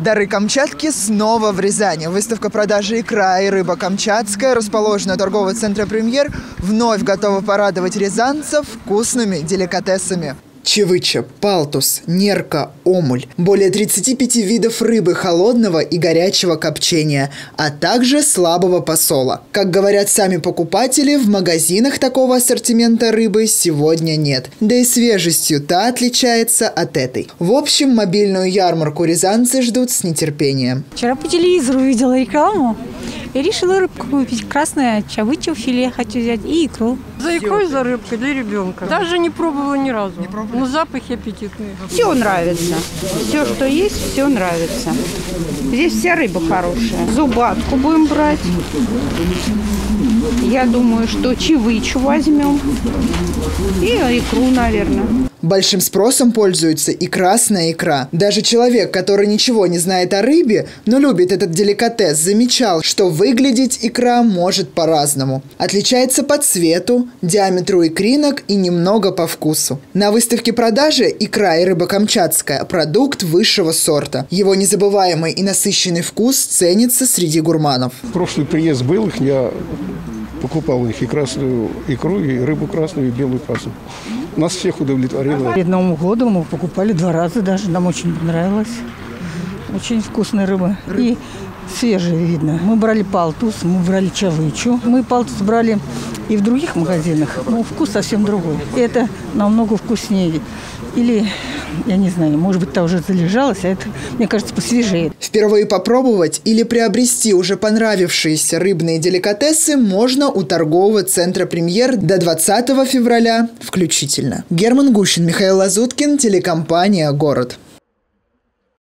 Дары Камчатки снова в Рязани. Выставка продажи икра и рыба камчатская, расположенная у торгового центра «Премьер», вновь готова порадовать рязанцев вкусными деликатесами. Чавыча, палтус, нерка, омуль. Более 35 видов рыбы холодного и горячего копчения, а также слабого посола. Как говорят сами покупатели, в магазинах такого ассортимента рыбы сегодня нет. Да и свежестью та отличается от этой. В общем, мобильную ярмарку рязанцы ждут с нетерпением. Вчера по телевизору увидела рекламу и решила рыбку купить. Красная чавыча в филе хочу взять и икру. За икрой, за рыбкой для ребенка. Даже не пробовала ни разу. Ну, запахи аппетитные. Все нравится. Все, что есть, все нравится. Здесь вся рыба хорошая. Зубатку будем брать. Я думаю, что чавычу возьмем. И икру, наверное. Большим спросом пользуется и красная икра. Даже человек, который ничего не знает о рыбе, но любит этот деликатес, замечал, что выглядеть икра может по-разному. Отличается по цвету, диаметру икринок и немного по вкусу. На выставке продажи икра и рыба камчатская – продукт высшего сорта. Его незабываемый и насыщенный вкус ценится среди гурманов. В прошлый приезд был их, я покупал их и красную икру, и рыбу красную, и белую красную. Нас всех удовлетворило. Перед Новым годом мы покупали 2 раза даже. Нам очень понравилось. Очень вкусная рыба. И свежая, видно. Мы брали палтус, мы брали чавычу. Мы палтус брали и в других магазинах. Но вкус совсем другой. Это намного вкуснее. Или, я не знаю, может быть, та уже залежалась, а это, мне кажется, посвежее. Впервые попробовать или приобрести уже понравившиеся рыбные деликатесы можно у торгового центра «Премьер» до 20 февраля включительно. Герман Гущин, Михаил Лазуткин, телекомпания «Город».